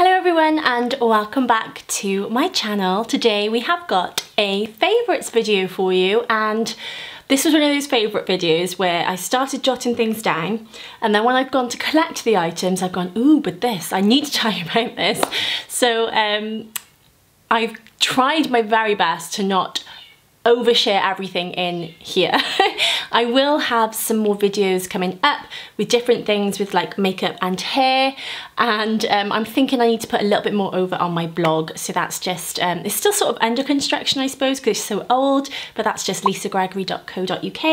Hello everyone and welcome back to my channel. Today we have got a favourites video for you, and this was one of those favourite videos where I started jotting things down, and then when I've gone to collect the items I've gone, ooh, but this, I need to tell you about this. So I've tried my very best to not overshare everything in here. I will have some more videos coming up with different things with like makeup and hair, and I'm thinking I need to put a little bit more over on my blog, so that's just it's still sort of under construction I suppose because it's so old, but that's just lisagregory.co.uk,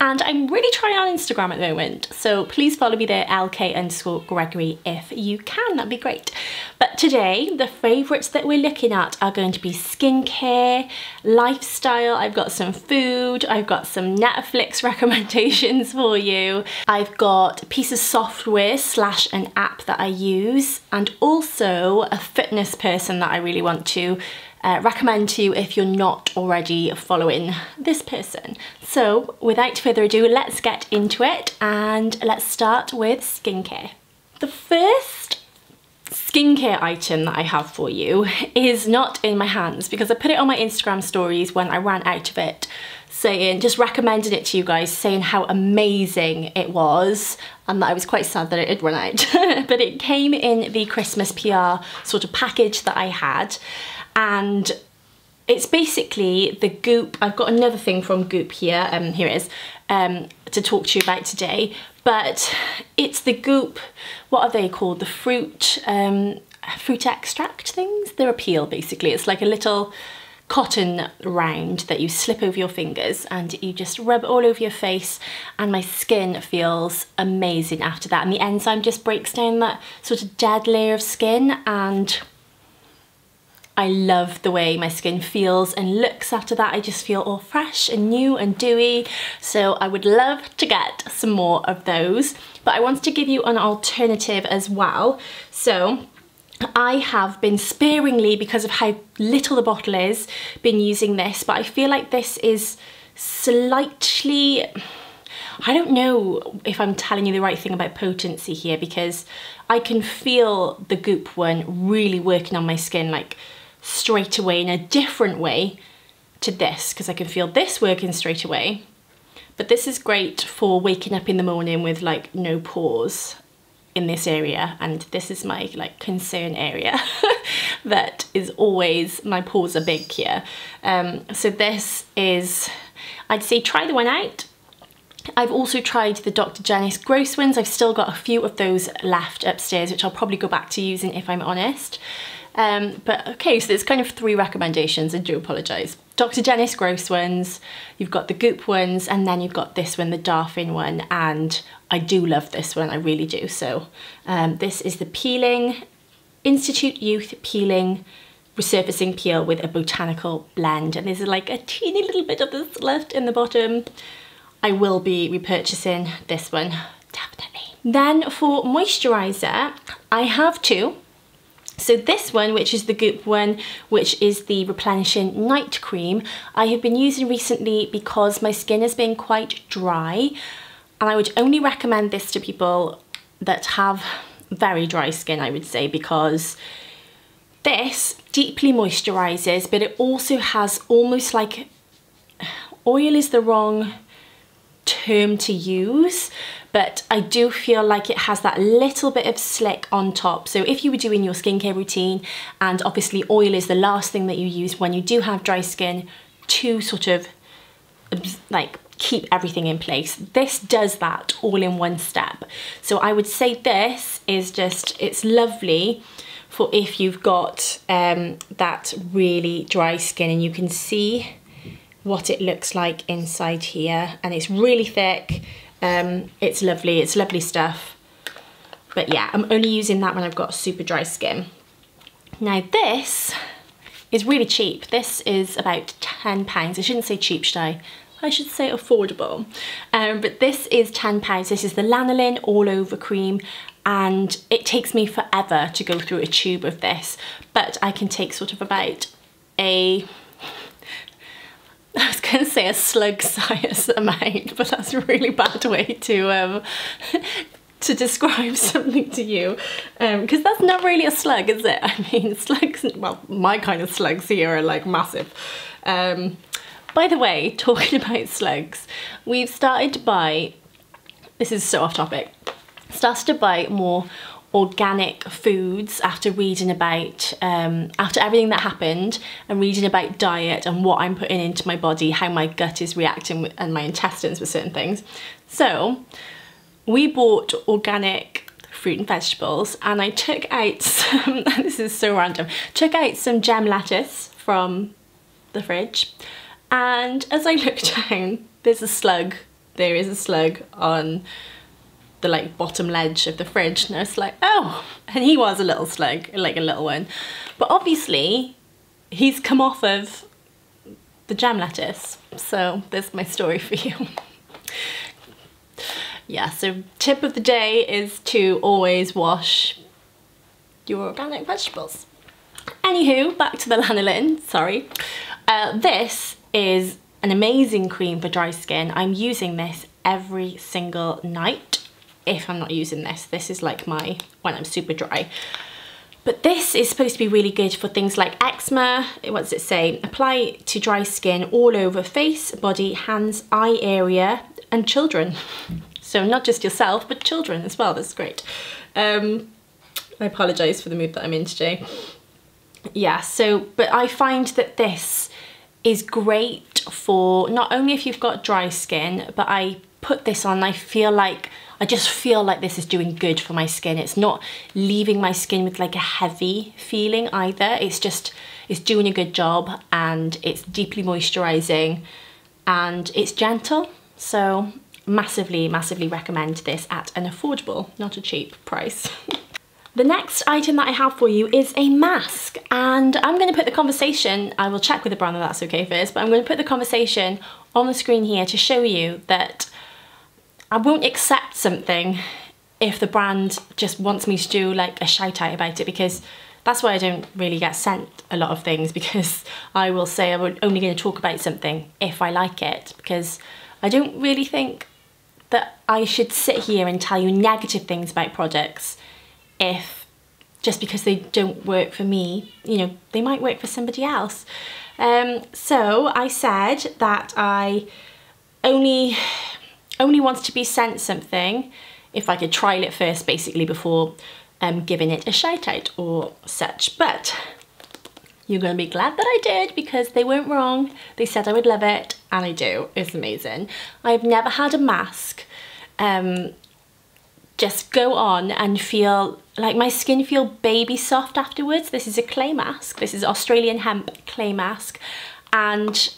and I'm really trying on Instagram at the moment, so please follow me there, lk_gregory if you can, that'd be great. But today the favourites that we're looking at are going to be skincare, lifestyle, I've got some food, I've got some Netflix recommendations for you, I've got a piece of software slash an app that I use, and also a fitness person that I really want to recommend to you if you're not already following this person. So without further ado, let's get into it, and let's start with skincare. The first skincare item that I have for you is not in my hands because I put it on my Instagram stories when I ran out of it, saying, just recommended it to you guys, saying how amazing it was and that I was quite sad that it had run out. But it came in the Christmas PR sort of package that I had, and it's basically the Goop. I've got another thing from Goop here, here it is, to talk to you about today. But it's the Goop, what are they called? The fruit, fruit extract things? They're a peel basically. It's like a little cotton round that you slip over your fingers and you just rub all over your face, and my skin feels amazing after that, and the enzyme just breaks down that sort of dead layer of skin, and I love the way my skin feels and looks after that. I just feel all fresh and new and dewy, so I would love to get some more of those. But I wanted to give you an alternative as well. So I have been sparingly, because of how little the bottle is, been using this, but I feel like this is slightly, I don't know if I'm telling you the right thing about potency here, because I can feel the Goop one really working on my skin like straight away in a different way to this, because I can feel this working straight away. But this is great for waking up in the morning with like no pores in this area, and this is my like concern area that is always, my pores are big here. So this is, I'd say try the one out. I've also tried the Dr. Dennis Gross ones. I've still got a few of those left upstairs, which I'll probably go back to using if I'm honest. But okay, so there's kind of three recommendations, I do apologise. Dr. Dennis Gross ones, you've got the Goop ones, and then you've got this one, the Darphin one, and I do love this one, I really do. So this is the Peeling Institute Youth Peeling Resurfacing Peel with a botanical blend, and there's like a teeny little bit of this left in the bottom. I will be repurchasing this one, definitely. Then for moisturiser, I have two. So this one, which is the Goop one, which is the Replenishing Night Cream, I have been using recently because my skin has been quite dry, and I would only recommend this to people that have very dry skin, I would say, because this deeply moisturises, but it also has almost like, oil is the wrong term to use, but I do feel like it has that little bit of slick on top. So if you were doing your skincare routine, and obviously oil is the last thing that you use when you do have dry skin to sort of like keep everything in place, this does that all in one step. So I would say this is just, it's lovely for if you've got that really dry skin, and you can see what it looks like inside here, and it's really thick. It's lovely stuff. But yeah, I'm only using that when I've got super dry skin. Now this is really cheap. This is about £10. I shouldn't say cheap, should I? I should say affordable. But this is £10. This is the lanolin all over cream, and it takes me forever to go through a tube of this, but I can take sort of about a, I was going to say a slug size amount, but that's a really bad way to to describe something to you, because that's not really a slug, is it? I mean, slugs, well, my kind of slugs here are like massive. By the way, talking about slugs, we've started to buy, this is so off topic, started to buy more organic foods after reading about, after everything that happened and reading about diet and what I'm putting into my body, how my gut is reacting with, and my intestines with certain things. So we bought organic fruit and vegetables, and I took out some, this is so random, took out some gem lettuce from the fridge, and as I looked down, there's a slug, there is a slug on the like bottom ledge of the fridge, and I was like, oh, and he was a little slug, like a little one, but obviously he's come off of the gem lettuce, so there's my story for you. Yeah, so tip of the day is to always wash your organic vegetables. Anywho, back to the lanolin, sorry. This is an amazing cream for dry skin. I'm using this every single night. If I'm not using this, this is like my, when I'm super dry. But this is supposed to be really good for things like eczema. What does it say? Apply to dry skin all over face, body, hands, eye area, and children. So not just yourself, but children as well, that's great. I apologise for the mood that I'm in today. Yeah, so, but I find that this is great for, not only if you've got dry skin, but I put this on, I feel like, I just feel like this is doing good for my skin. It's not leaving my skin with like a heavy feeling either. It's just, it's doing a good job, and it's deeply moisturising, and it's gentle, so massively, massively recommend this at an affordable, not a cheap price. The next item that I have for you is a mask, and I'm going to put the conversation, I will check with the brand that that's okay first, but I'm going to put the conversation on the screen here to show you that I won't accept something if the brand just wants me to do like a shout out about it, because that's why I don't really get sent a lot of things, because I will say I'm only going to talk about something if I like it, because I don't really think that I should sit here and tell you negative things about products if, just because they don't work for me, you know, they might work for somebody else. So I said that I only wanted to be sent something if I could trial it first, basically, before giving it a shout out or such. But you're gonna be glad that I did, because they weren't wrong. They said I would love it, and I do. It's amazing. I've never had a mask just go on and feel like my skin feel baby soft afterwards. This is a clay mask. This is Australian hemp clay mask, and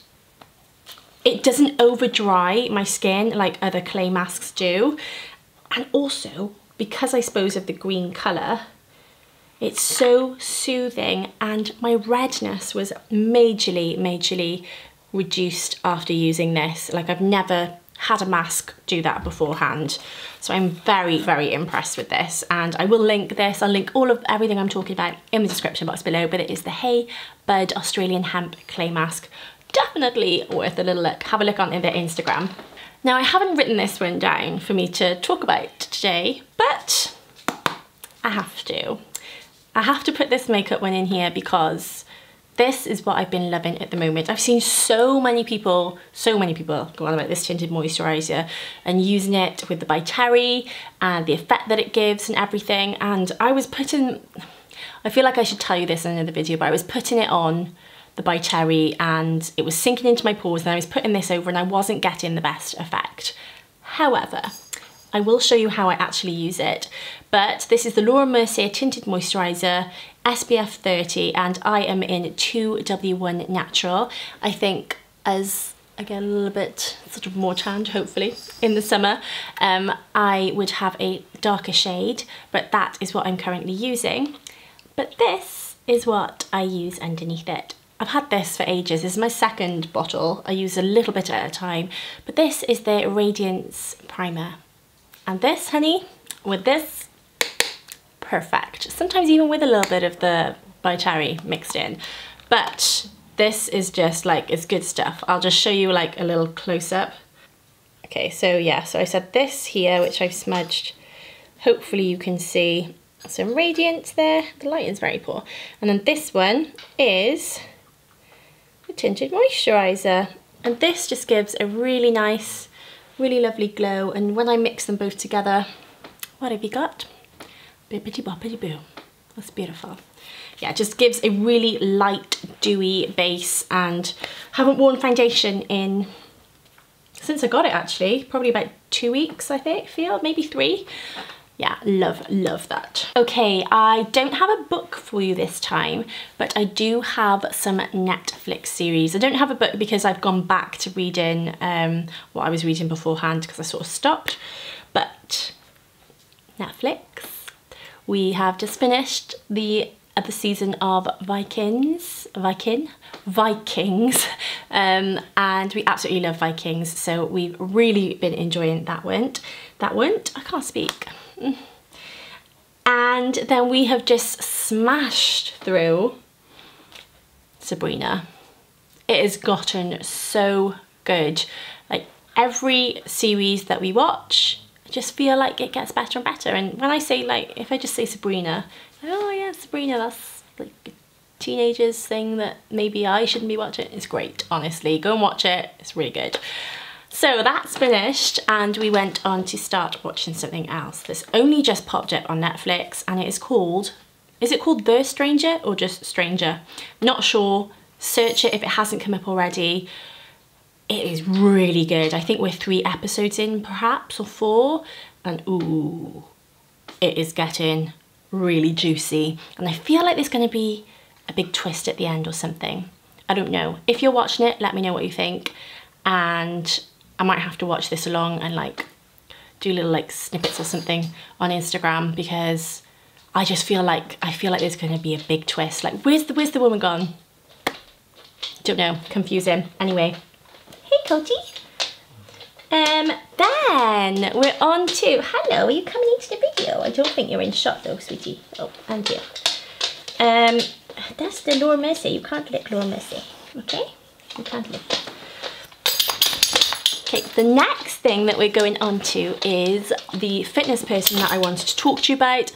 it doesn't over dry my skin like other clay masks do. And also, because I suppose of the green colour, it's so soothing, and my redness was majorly, majorly reduced after using this. Like, I've never had a mask do that beforehand. So I'm very, very impressed with this. And I will link this, I'll link all of everything I'm talking about in the description box below, but it is the Heybud Australian Hemp Clay Mask. Definitely worth a little look. Have a look on their Instagram. Now, I haven't written this one down for me to talk about today, but I have to. I have to put this makeup one in here, because this is what I've been loving at the moment. I've seen so many people go on about this tinted moisturiser and using it with the By Terry and the effect that it gives and everything. And I was putting, I feel like I should tell you this in another video, but I was putting it on the By Terry and it was sinking into my pores, and I was putting this over and I wasn't getting the best effect. However, I will show you how I actually use it, but this is the Laura Mercier Tinted Moisturiser SPF 30, and I am in 2W1 Natural. I think as I get a little bit sort of more tanned, hopefully, in the summer, I would have a darker shade, but that is what I'm currently using. But this is what I use underneath it. I've had this for ages, this is my second bottle. I use a little bit at a time, but this is the Radiance Primer. And this, honey, with this, perfect. Sometimes even with a little bit of the By Terry mixed in. But this is just like, it's good stuff. I'll just show you like a little close up. Okay, so yeah, so I said this here, which I've smudged Hopefully you can see some radiance there. The lighting's very poor. And then this one is the tinted moisturiser. And this just gives a really nice, really lovely glow. And when I mix them both together, what have you got? Bippity boppity boo. That's beautiful. Yeah, it just gives a really light, dewy base, and haven't worn foundation in, since I got it actually, probably about 2 weeks, I think, feel, maybe 3. Yeah, love, love that. Okay, I don't have a book for you this time, but I do have some Netflix series. I don't have a book because I've gone back to reading what I was reading beforehand because I sort of stopped, but Netflix. We have just finished the other season of Vikings, and we absolutely love Vikings, so we've really been enjoying I can't speak. And then we have just smashed through Sabrina. It has gotten so good. Like every series that we watch, just feel like it gets better and better. And when I say, like, if I just say Sabrina, oh yeah, Sabrina, that's like a teenager's thing that maybe I shouldn't be watching. It's great, honestly. Go and watch it, it's really good. So that's finished, and we went on to start watching something else that's only just popped up on Netflix, and it is called, is it called The Stranger or just Stranger? Not sure, search it if it hasn't come up already. It is really good. I think we're 3 episodes in perhaps, or 4, and ooh, it is getting really juicy. And I feel like there's gonna be a big twist at the end or something. I don't know. If you're watching it, let me know what you think. And I might have to watch this along and like do little like snippets or something on Instagram, because I just feel like, there's gonna be a big twist. Like where's the woman gone? Don't know, confusing. Anyway. Hey, Cody. Then we're on to, hello, are you coming into the video? I don't think you're in shot though, sweetie. Oh, and you. That's the Laura Mercier. You can't lick Laura Mercier, okay? You can't lick that. Okay, the next thing that we're going on to is the fitness person that I wanted to talk to you about.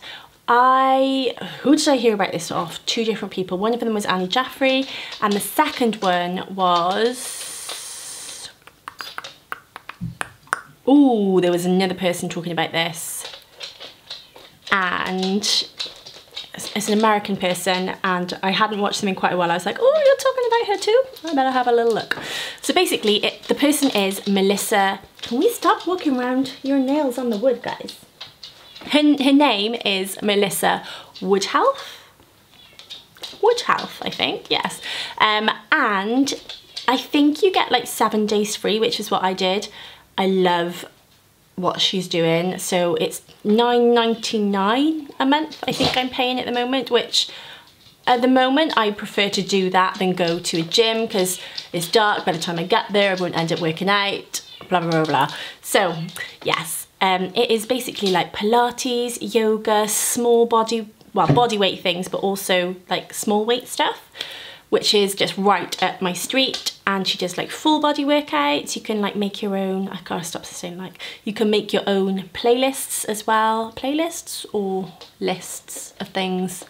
Who did I hear about this off? 2 different people. One of them was Annie Jaffrey, and the second one was, ooh, there was another person talking about this, and it's an American person, and I hadn't watched them in quite a while. I was like, oh, you're talking about her too? I better have a little look. So basically, the person is Melissa. Can we stop walking around your nails on the wood, guys? Her name is Melissa Woodhealth. Woodhealth, I think, yes. And I think you get like 7 days free, which is what I did. I love what she's doing. So it's $9.99 a month, I think I'm paying at the moment, which at the moment I prefer to do that than go to a gym because it's dark. By the time I get there, I won't end up working out, blah, blah, blah, blah. So yes, it is basically like Pilates, yoga, small body, well, body weight things, but also like small weight stuff, which is just right up my street. And she does like full body workouts. You can like make your own, I can't stop saying like, you can make your own playlists as well. Playlists or lists of things.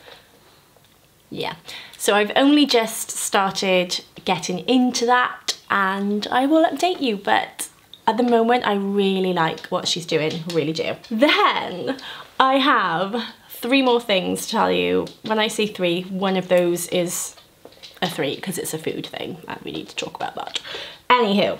Yeah. So I've only just started getting into that, and I will update you, but at the moment I really like what she's doing, really do. Then I have 3 more things to tell you. When I say 3, one of those is a 3 because it's a food thing and we need to talk about that. Anywho,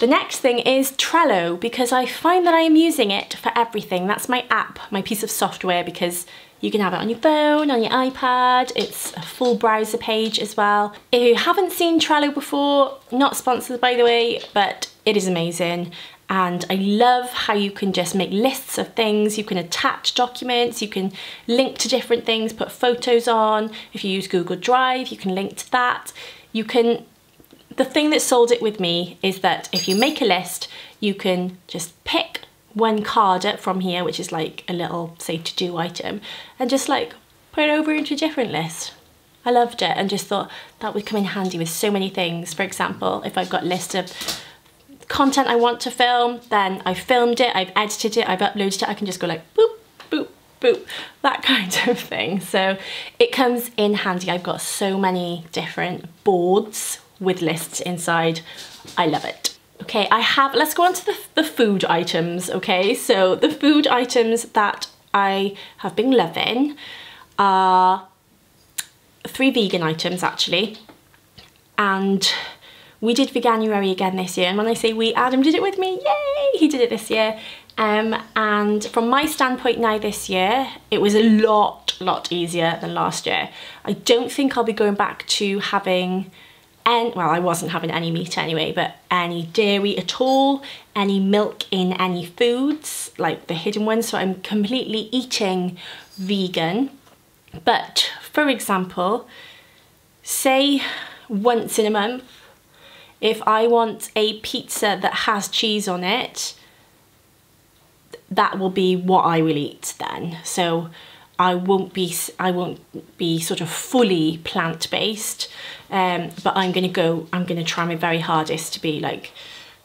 the next thing is Trello, because I find that I am using it for everything. That's my app, my piece of software, because you can have it on your phone, on your iPad. It's a full browser page as well. If you haven't seen Trello before, not sponsored by the way, but it is amazing. And I love how you can just make lists of things, you can attach documents, you can link to different things, put photos on. If you use Google Drive, you can link to that. You can, the thing that sold it with me is that if you make a list, you can just pick one card up from here, which is like a little, say, to-do item, and just like put it over into a different list. I loved it and just thought that would come in handy with so many things. For example, if I've got a list of content I want to film, then I've filmed it, I've edited it, I've uploaded it, I can just go like boop, boop, boop, that kind of thing. So it comes in handy. I've got so many different boards with lists inside. I love it. Okay, let's go on to the food items, okay? So the food items that I have been loving are three vegan items, actually. And we did Veganuary again this year. And when I say we, Adam did it with me, yay! He did it this year. And from my standpoint now this year, it was a lot easier than last year. I don't think I'll be going back to having... And well, I wasn't having any meat anyway, but any dairy at all, any milk in any foods, like the hidden ones. So I'm completely eating vegan. But for example, say once in a month, if I want a pizza that has cheese on it, that will be what I will eat then. So I won't be sort of fully plant-based, but I'm gonna try my very hardest to be like,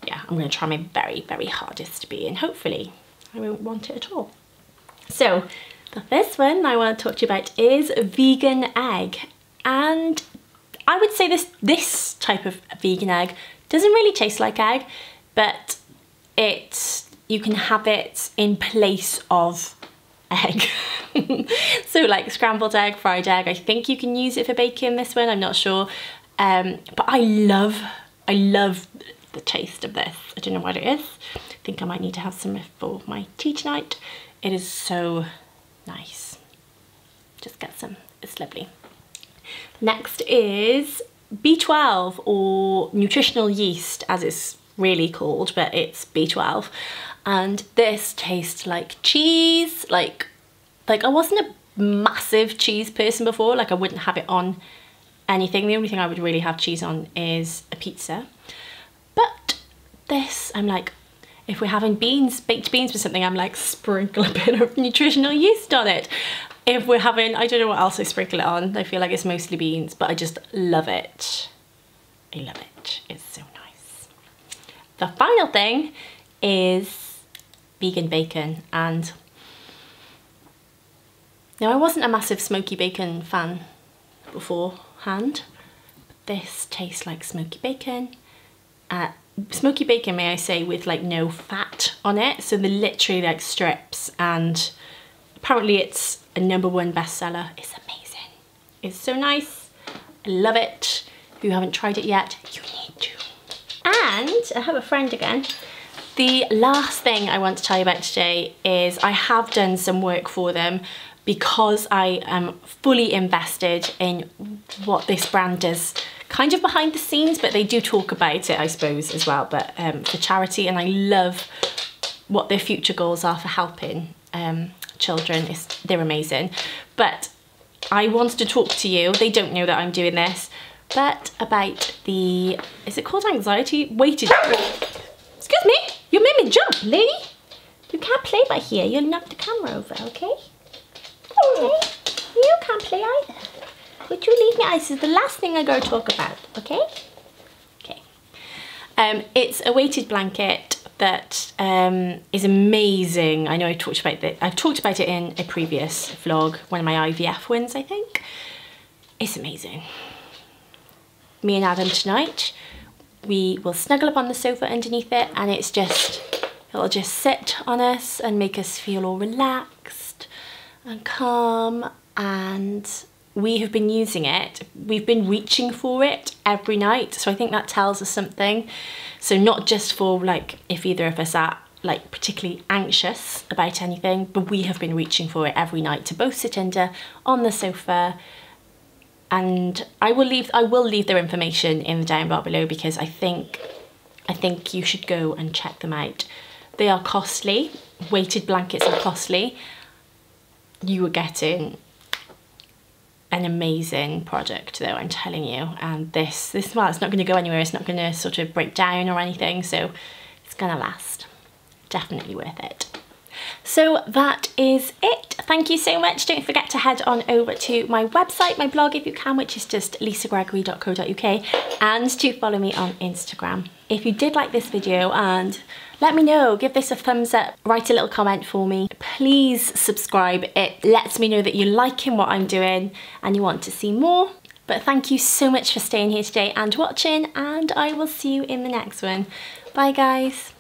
yeah, I'm gonna try my very hardest to be, and hopefully I won't want it at all. So the first one I want to talk to you about is vegan egg, and I would say this type of vegan egg doesn't really taste like egg, but you can have it in place of egg. So like scrambled egg, fried egg, I think you can use it for baking this one, I'm not sure. But I love the taste of this. I don't know what it is. I think I might need to have some for my tea tonight. It is so nice. Just get some, it's lovely. Next is B12, or nutritional yeast as it's really called, but it's B12. And this tastes like cheese. Like I wasn't a massive cheese person before, like I wouldn't have it on anything. The only thing I would really have cheese on is a pizza. But this, I'm like, if we're having beans, baked beans with something, I'm like, sprinkle a bit of nutritional yeast on it. If we're having, I don't know what else I sprinkle it on. I feel like it's mostly beans, but I just love it. I love it, it's so nice. The final thing is vegan bacon. And now I wasn't a massive smoky bacon fan beforehand, but this tastes like smoky bacon. Smoky bacon, may I say, with like no fat on it, so they're literally like strips, and apparently it's a #1 bestseller. It's amazing. It's so nice. I love it. If you haven't tried it yet, you need to. And I have a friend again. The last thing I want to tell you about today is I have done some work for them because I am fully invested in what this brand does, kind of behind the scenes, but they do talk about it, I suppose, as well, but for charity. And I love what their future goals are for helping children. They're amazing. But I wanted to talk to you, they don't know that I'm doing this, but about the, is it called anxiety? Weighted, excuse me. You made me jump, lady. You can't play by here. You'll knock the camera over, okay? Okay. You can't play either. Would you leave me? This is the last thing I go talk about, okay? Okay. It's a weighted blanket that is amazing. I know I talked about that. I've talked about it in a previous vlog, one of my IVF ones, I think. It's amazing. Me and Adam tonight, we will snuggle up on the sofa underneath it, and it'll just sit on us and make us feel all relaxed and calm. And we have been using it. We've been reaching for it every night. So I think that tells us something. So not just for like, if either of us are like particularly anxious about anything, but we have been reaching for it every night to both sit under on the sofa. And I will leave their information in the down bar below, because I think you should go and check them out. They are costly. Weighted blankets are costly. You are getting an amazing product, though, I'm telling you. And this well, it's not going to go anywhere. It's not going to sort of break down or anything. So it's going to last. Definitely worth it. So that is it. Thank you so much. Don't forget to head on over to my website, my blog if you can, which is just lisagregory.co.uk, and to follow me on Instagram. If you did like this video, and let me know, give this a thumbs up, write a little comment for me. Please subscribe. It lets me know that you're liking what I'm doing and you want to see more. But thank you so much for staying here today and watching, and I will see you in the next one. Bye guys.